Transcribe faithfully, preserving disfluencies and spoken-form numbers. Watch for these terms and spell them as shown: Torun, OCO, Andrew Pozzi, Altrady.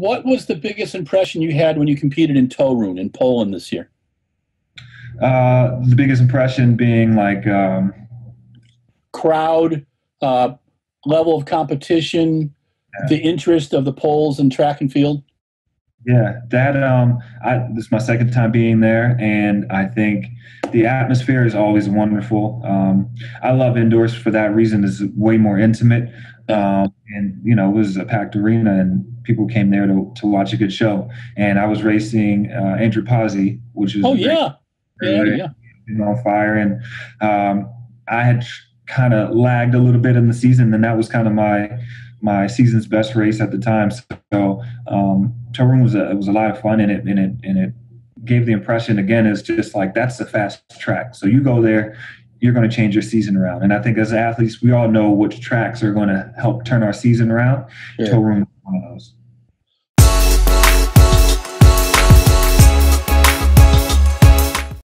what was the biggest impression you had when you competed in Torun in Poland this year? Uh, the biggest impression being like um, crowd, uh, level of competition, yeah. The interest of the Poles in track and field. Yeah, that um, I, this is my second time being there, and I think the atmosphere is always wonderful. Um, I love indoors for that reason; it's way more intimate, um, and you know, it was a packed arena, and people came there to to watch a good show. And I was racing uh, Andrew Pozzi, which is oh yeah, yeah, yeah, on fire, and um, I had kind of lagged a little bit in the season, and that was kind of my my season's best race at the time. So. Um, Torun was a, it was a lot of fun, and it, and it, and it gave the impression, again, is just like, that's the fast track. So you go there, you're going to change your season around. And I think as athletes, we all know which tracks are going to help turn our season around. Yeah. Torun was one of those.